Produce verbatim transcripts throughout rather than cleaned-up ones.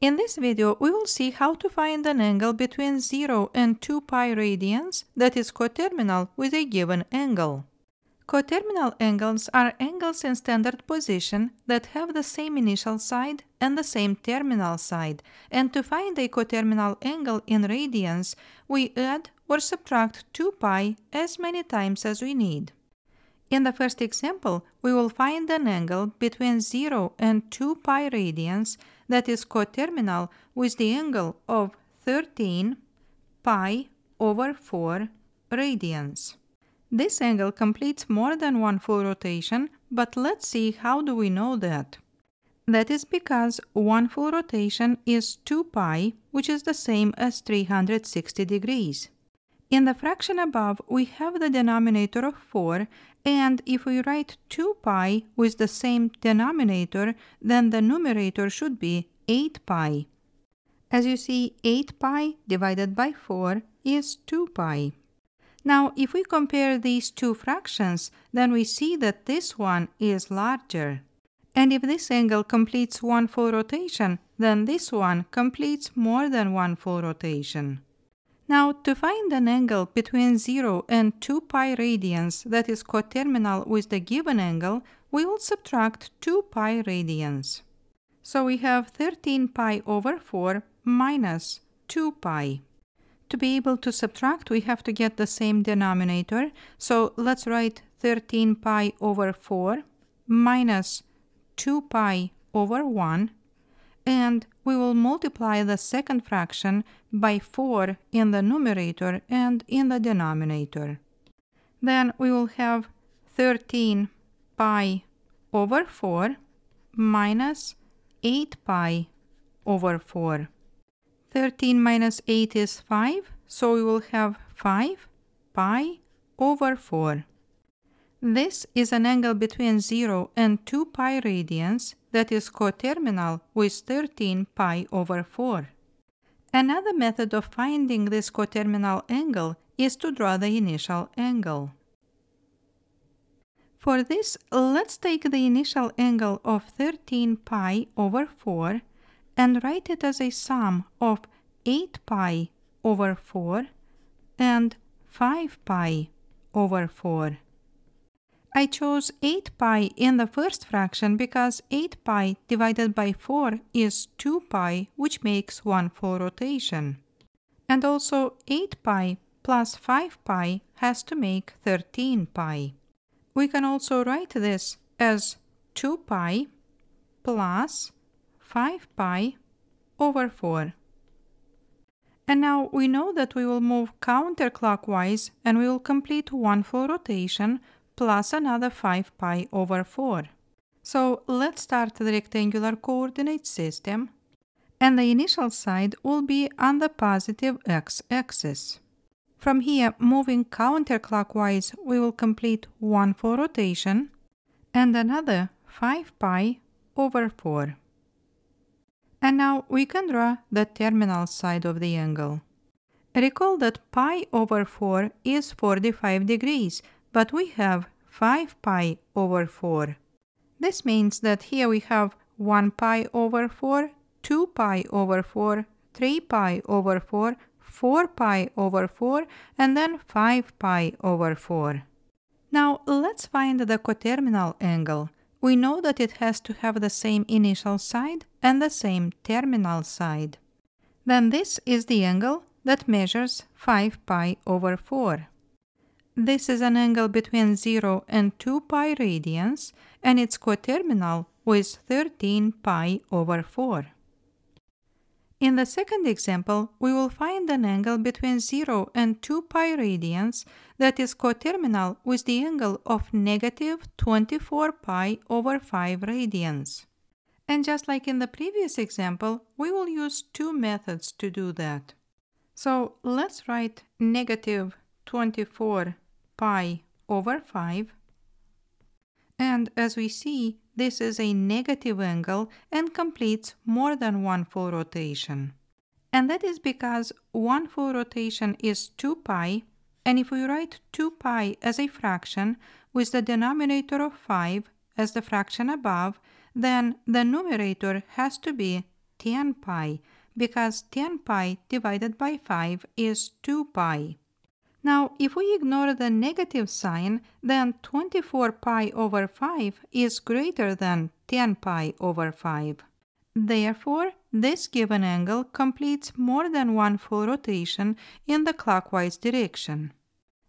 In this video, we will see how to find an angle between zero and two pi radians that is coterminal with a given angle. Coterminal angles are angles in standard position that have the same initial side and the same terminal side, and to find a coterminal angle in radians, we add or subtract two pi as many times as we need. In the first example, we will find an angle between zero and two pi radians that is coterminal with the angle of thirteen pi over four radians. This angle completes more than one full rotation, but let's see how do we know that. That is because one full rotation is two pi, which is the same as three hundred sixty degrees. In the fraction above, we have the denominator of four, and if we write two pi with the same denominator, then the numerator should be eight pi. As you see, eight pi divided by four is two pi. Now, if we compare these two fractions, then we see that this one is larger. And if this angle completes one full rotation, then this one completes more than one full rotation. Now, to find an angle between zero and two pi radians that is coterminal with the given angle, we will subtract two pi radians. So we have thirteen pi over four minus two pi. To be able to subtract, we have to get the same denominator, so let's write thirteen pi over four minus two pi over one, and we will multiply the second fraction by four in the numerator and in the denominator. Then we will have thirteen pi over four minus eight pi over four. thirteen minus eight is five, so we will have five pi over four. This is an angle between zero and two pi radians that is coterminal with thirteen pi over four. Another method of finding this coterminal angle is to draw the initial angle. For this, let's take the initial angle of thirteen pi over four and write it as a sum of eight pi over four and five pi over four. I chose eight pi in the first fraction because eight pi divided by four is two pi, which makes one full rotation. And also eight pi plus five pi has to make thirteen pi. We can also write this as two pi plus five pi over four. And now we know that we will move counterclockwise and we will complete one full rotation plus another five pi over four. So let's start the rectangular coordinate system, and the initial side will be on the positive x-axis. From here, moving counterclockwise, we will complete one full rotation and another five pi over four. And now we can draw the terminal side of the angle. Recall that pi over four is forty-five degrees, but we have five pi over four. This means that here we have one pi over four, two pi over four, three pi over four, four pi over four, and then five pi over four. Now let's find the coterminal angle. We know that it has to have the same initial side and the same terminal side. Then this is the angle that measures five pi over four. This is an angle between zero and two pi radians, and it's coterminal with thirteen pi over four. In the second example, we will find an angle between zero and two pi radians that is coterminal with the angle of negative twenty-four pi over five radians. And just like in the previous example, we will use two methods to do that. So let's write negative twenty-four pi over five, and as we see, this is a negative angle and completes more than one full rotation. And that is because one full rotation is two pi, and if we write two pi as a fraction with the denominator of five as the fraction above, then the numerator has to be ten pi, because ten pi divided by five is two pi. Now, if we ignore the negative sign, then twenty-four pi over five is greater than ten pi over five. Therefore, this given angle completes more than one full rotation in the clockwise direction.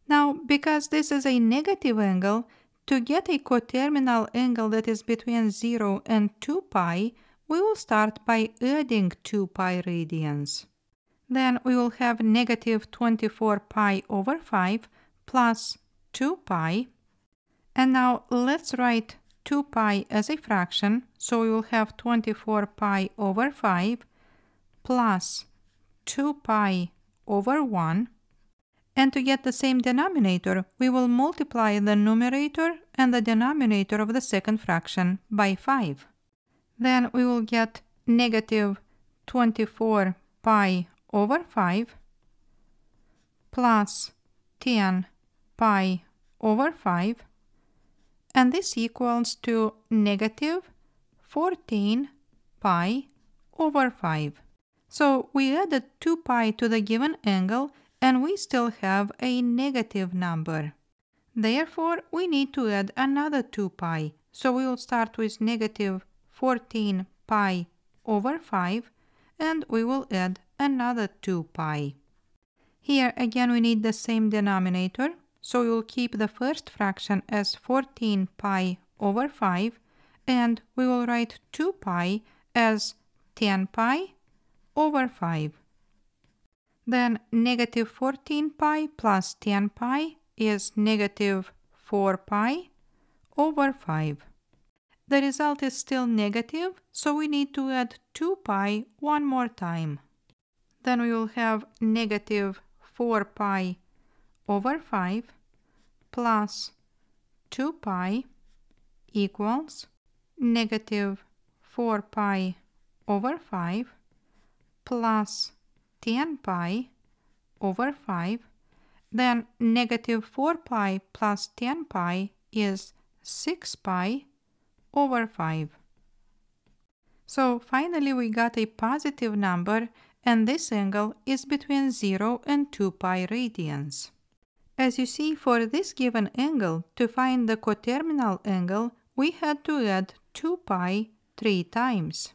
Now, because this is a negative angle, to get a coterminal angle that is between zero and two pi, we will start by adding two pi radians. Then we will have negative twenty-four pi over five plus two pi. And now let's write two pi as a fraction, so we will have twenty-four pi over five plus two pi over one. And to get the same denominator, we will multiply the numerator and the denominator of the second fraction by five. Then we will get negative twenty-four pi over five plus ten pi over five, and this equals to negative fourteen pi over five. So we added two pi to the given angle and we still have a negative number. Therefore, we need to add another two pi. So we will start with negative fourteen pi over five, and we will add another two pi. Here again we need the same denominator, so we will keep the first fraction as fourteen pi over five, and we will write two pi as ten pi over five. Then negative fourteen pi plus ten pi is negative four pi over five. The result is still negative, so we need to add two pi one more time. Then we will have negative four pi over five plus two pi equals negative four pi over five plus ten pi over five. Then negative four pi plus ten pi is six pi over five. So finally we got a positive number, and this angle is between zero and two pi radians. As you see, for this given angle, to find the coterminal angle, we had to add two pi three times.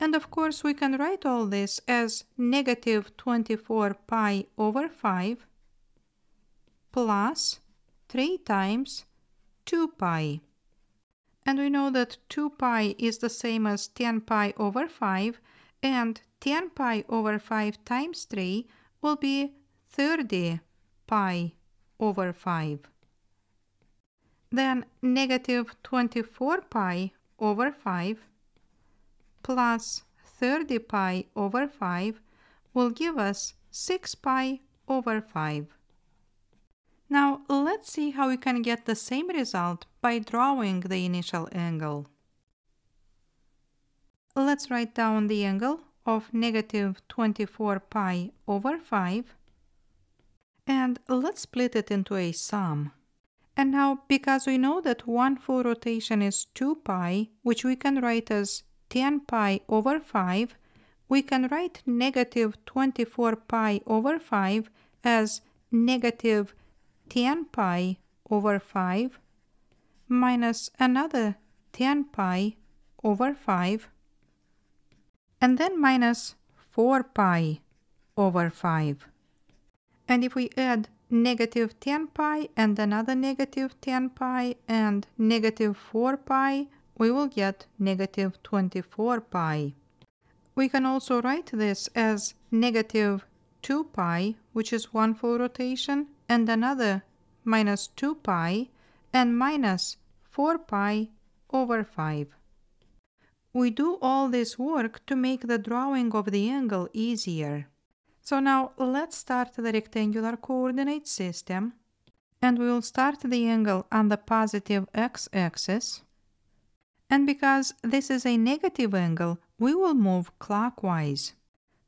And of course we can write all this as negative twenty-four pi over five plus three times two pi. And we know that two pi is the same as ten pi over five, and ten pi over five times three will be thirty pi over five. Then negative twenty-four pi over five plus thirty pi over five will give us six pi over five. Now let's see how we can get the same result by drawing the initial angle. Let's write down the angle of negative twenty-four pi over five, and let's split it into a sum. And now, because we know that one full rotation is two pi, which we can write as ten pi over five, we can write negative twenty-four pi over five as negative ten pi over five minus another ten pi over five, and then minus four pi over five. And if we add negative ten pi and another negative ten pi and negative four pi, we will get negative twenty-four pi. We can also write this as negative two pi, which is one full rotation, and another minus two pi, and minus four pi over five. We do all this work to make the drawing of the angle easier. So now let's start the rectangular coordinate system, and we will start the angle on the positive x-axis. And because this is a negative angle, we will move clockwise.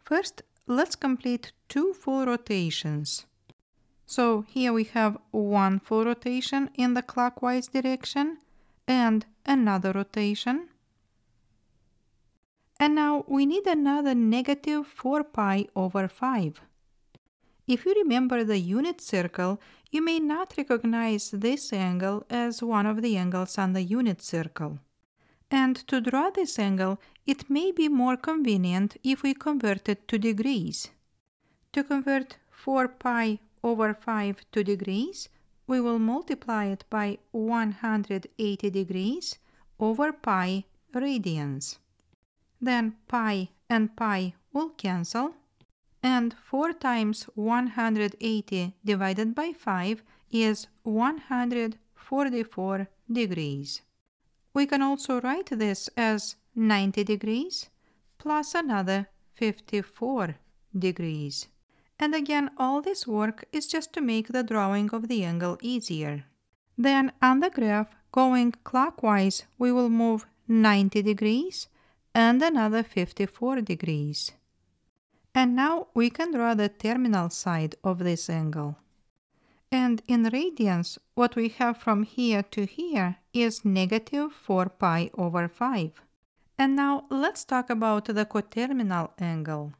First, let's complete two full rotations. So here we have one full rotation in the clockwise direction and another rotation. And now we need another negative four pi over five. If you remember the unit circle, you may not recognize this angle as one of the angles on the unit circle. And to draw this angle, it may be more convenient if we convert it to degrees. To convert four pi over five to degrees, we will multiply it by one hundred eighty degrees over pi radians. Then pi and pi will cancel, and four times one hundred eighty divided by five is one hundred forty-four degrees. We can also write this as ninety degrees plus another fifty-four degrees. And again, all this work is just to make the drawing of the angle easier. Then on the graph, going clockwise, we will move ninety degrees and another fifty-four degrees. And now we can draw the terminal side of this angle. And in radians, what we have from here to here is negative four pi over five. And now let's talk about the coterminal angle.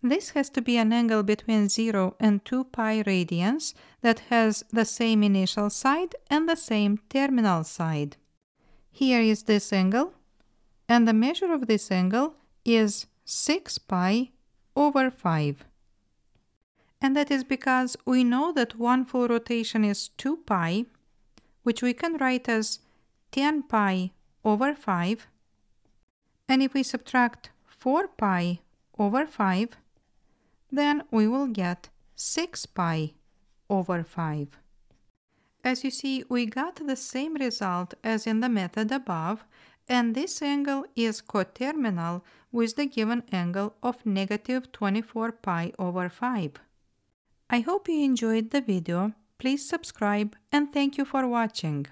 This has to be an angle between zero and two pi radians that has the same initial side and the same terminal side. Here is this angle, and the measure of this angle is six pi over five. And that is because we know that one full rotation is two pi, which we can write as ten pi over five. And if we subtract four pi over five, then we will get six pi over five. As you see, we got the same result as in the method above, and this angle is coterminal with the given angle of negative twenty-four pi over five. I hope you enjoyed the video. Please subscribe, and thank you for watching.